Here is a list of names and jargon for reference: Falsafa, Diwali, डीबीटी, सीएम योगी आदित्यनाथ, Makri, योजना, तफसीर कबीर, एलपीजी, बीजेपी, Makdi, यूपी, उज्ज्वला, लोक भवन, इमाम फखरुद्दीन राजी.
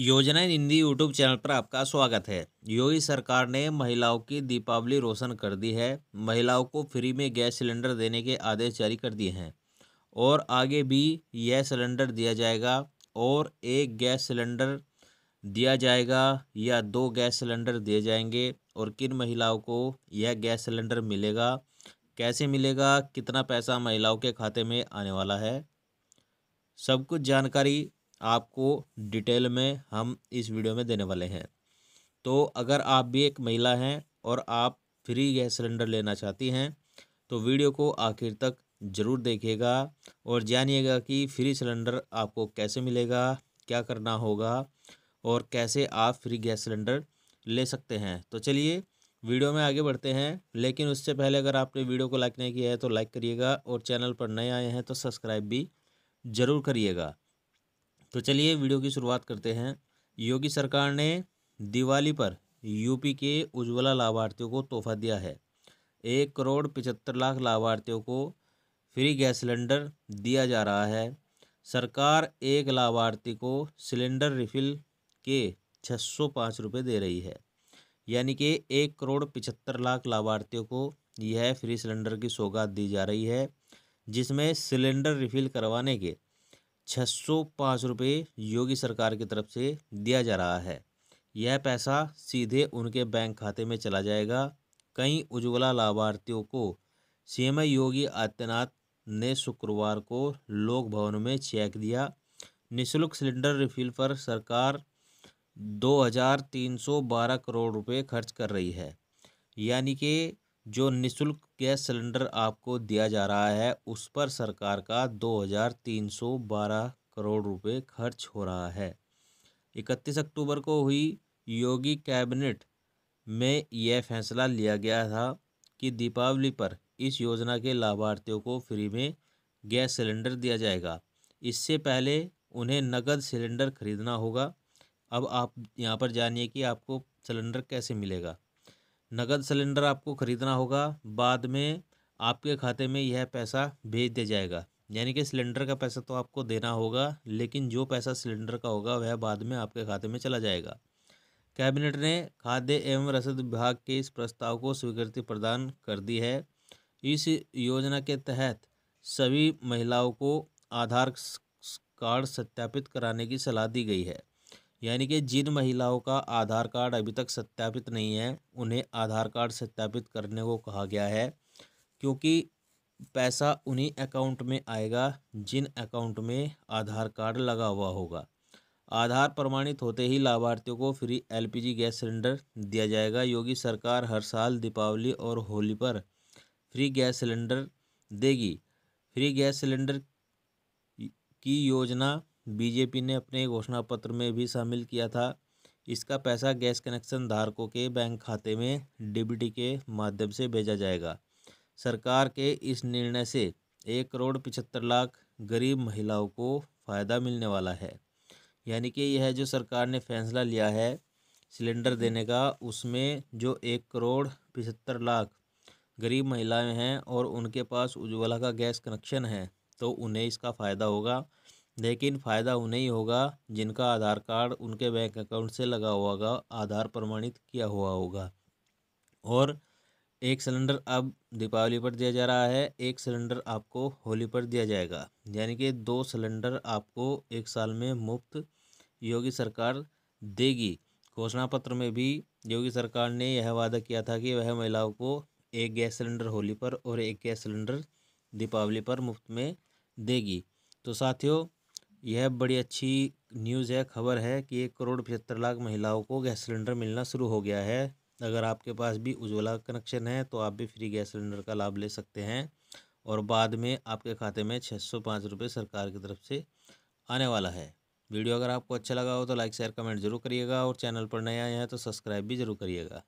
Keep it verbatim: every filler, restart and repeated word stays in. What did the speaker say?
योजना Hindi YouTube channel पर आपका स्वागत है। योगी सरकार ने महिलाओं की दीपावली रोशन कर दी है। महिलाओं को फ्री में गैस सिलेंडर देने के आदेश जारी कर दिए हैं और आगे भी यह सिलेंडर दिया जाएगा और एक गैस सिलेंडर दिया जाएगा या दो गैस सिलेंडर दिए जाएंगे और किन महिलाओं को यह गैस सिलेंडर मिलेगा, कैसे मिलेगा, कितना पैसा महिलाओं के खाते में आने वाला है, सब कुछ जानकारी आपको डिटेल में हम इस वीडियो में देने वाले हैं। तो अगर आप भी एक महिला हैं और आप फ्री गैस सिलेंडर लेना चाहती हैं तो वीडियो को आखिर तक ज़रूर देखिएगा और जानिएगा कि फ्री सिलेंडर आपको कैसे मिलेगा, क्या करना होगा और कैसे आप फ्री गैस सिलेंडर ले सकते हैं। तो चलिए वीडियो में आगे बढ़ते हैं, लेकिन उससे पहले अगर आपने वीडियो को लाइक नहीं किया है तो लाइक करिएगा और चैनल पर नए आए हैं तो सब्सक्राइब भी ज़रूर करिएगा। तो चलिए वीडियो की शुरुआत करते हैं। योगी सरकार ने दिवाली पर यूपी के उज्ज्वला लाभार्थियों को तोहफा दिया है। एक करोड़ पचहत्तर लाख लाभार्थियों को फ्री गैस सिलेंडर दिया जा रहा है। सरकार एक लाभार्थी को सिलेंडर रिफिल के छः सौ पाँच रुपये दे रही है, यानी कि एक करोड़ पचहत्तर लाख लाभार्थियों को यह फ्री सिलेंडर की सौगात दी जा रही है, जिसमें सिलेंडर रिफिल करवाने के छः सौ पाँच रुपये योगी सरकार की तरफ से दिया जा रहा है। यह पैसा सीधे उनके बैंक खाते में चला जाएगा। कई उज्ज्वला लाभार्थियों को सीएम योगी आदित्यनाथ ने शुक्रवार को लोक भवन में चेक दिया। निःशुल्क सिलेंडर रिफिल पर सरकार दो हज़ार तीन सौ बारह करोड़ रुपये खर्च कर रही है, यानी कि जो निःशुल्क गैस सिलेंडर आपको दिया जा रहा है उस पर सरकार का दो हज़ार तीन सौ बारह करोड़ रुपए खर्च हो रहा है। इकतीस अक्टूबर को हुई योगी कैबिनेट में यह फैसला लिया गया था कि दीपावली पर इस योजना के लाभार्थियों को फ्री में गैस सिलेंडर दिया जाएगा। इससे पहले उन्हें नकद सिलेंडर खरीदना होगा। अब आप यहाँ पर जानिए कि आपको सिलेंडर कैसे मिलेगा। नकद सिलेंडर आपको ख़रीदना होगा, बाद में आपके खाते में यह पैसा भेज दिया जाएगा, यानी कि सिलेंडर का पैसा तो आपको देना होगा, लेकिन जो पैसा सिलेंडर का होगा वह बाद में आपके खाते में चला जाएगा। कैबिनेट ने खाद्य एवं रसद विभाग के इस प्रस्ताव को स्वीकृति प्रदान कर दी है। इस योजना के तहत सभी महिलाओं को आधार कार्ड सत्यापित कराने की सलाह दी गई है, यानी कि जिन महिलाओं का आधार कार्ड अभी तक सत्यापित नहीं है उन्हें आधार कार्ड सत्यापित करने को कहा गया है, क्योंकि पैसा उन्हीं अकाउंट में आएगा जिन अकाउंट में आधार कार्ड लगा हुआ होगा। आधार प्रमाणित होते ही लाभार्थियों को फ्री एलपीजी गैस सिलेंडर दिया जाएगा। योगी सरकार हर साल दीपावली और होली पर फ्री गैस सिलेंडर देगी। फ्री गैस सिलेंडर की योजना बीजेपी ने अपने घोषणा पत्र में भी शामिल किया था। इसका पैसा गैस कनेक्शन धारकों के बैंक खाते में डीबीटी के माध्यम से भेजा जाएगा। सरकार के इस निर्णय से एक करोड़ पचहत्तर लाख गरीब महिलाओं को फ़ायदा मिलने वाला है, यानी कि यह जो सरकार ने फैसला लिया है सिलेंडर देने का, उसमें जो एक करोड़ पचहत्तर लाख गरीब महिलाएं हैं और उनके पास उज्ज्वला का गैस कनेक्शन है तो उन्हें इसका फ़ायदा होगा, लेकिन फ़ायदा उन्हें ही होगा जिनका आधार कार्ड उनके बैंक अकाउंट से लगा हुआ होगा, आधार प्रमाणित किया हुआ होगा। और एक सिलेंडर अब दीपावली पर दिया जा रहा है, एक सिलेंडर आपको होली पर दिया जाएगा, यानी कि दो सिलेंडर आपको एक साल में मुफ्त योगी सरकार देगी। घोषणा पत्र में भी योगी सरकार ने यह वादा किया था कि वह महिलाओं को एक गैस सिलेंडर होली पर और एक गैस सिलेंडर दीपावली पर मुफ्त में देगी। तो साथियों, यह बड़ी अच्छी न्यूज़ है, खबर है कि एक करोड़ पचहत्तर लाख महिलाओं को गैस सिलेंडर मिलना शुरू हो गया है। अगर आपके पास भी उज्ज्वला कनेक्शन है तो आप भी फ्री गैस सिलेंडर का लाभ ले सकते हैं और बाद में आपके खाते में छः सौ पाँच रुपये सरकार की तरफ से आने वाला है। वीडियो अगर आपको अच्छा लगा हो तो लाइक शेयर कमेंट जरूर करिएगा और चैनल पर नए आए हैं तो सब्सक्राइब भी जरूर करिएगा।